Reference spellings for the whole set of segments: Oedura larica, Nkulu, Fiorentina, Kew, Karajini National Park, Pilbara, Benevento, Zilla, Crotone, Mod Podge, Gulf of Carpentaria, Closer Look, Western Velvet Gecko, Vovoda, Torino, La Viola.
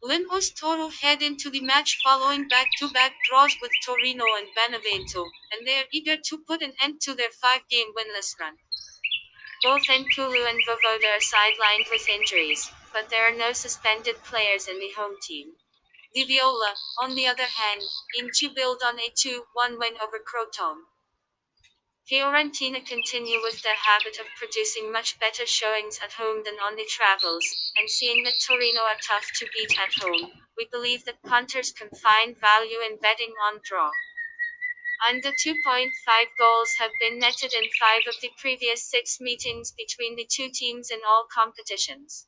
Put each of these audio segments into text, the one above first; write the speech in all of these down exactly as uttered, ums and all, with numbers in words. Limos Toro head into the match following back-to-back draws with Torino and Benevento, and they are eager to put an end to their five-game winless run. Both Nkulu and Vovoda are sidelined with injuries, but there are no suspended players in the home team. La Viola, on the other hand, aim to build on a two one win over Crotone. Fiorentina continue with their habit of producing much better showings at home than on the travels, and seeing that Torino are tough to beat at home, we believe that punters can find value in betting on draw. Under two point five goals have been netted in five of the previous six meetings between the two teams in all competitions.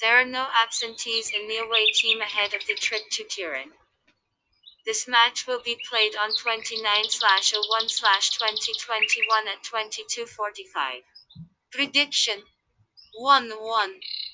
There are no absentees in the away team ahead of the trip to Turin. This match will be played on twenty-ninth of January twenty twenty-one at twenty-two forty-five. Prediction: one one.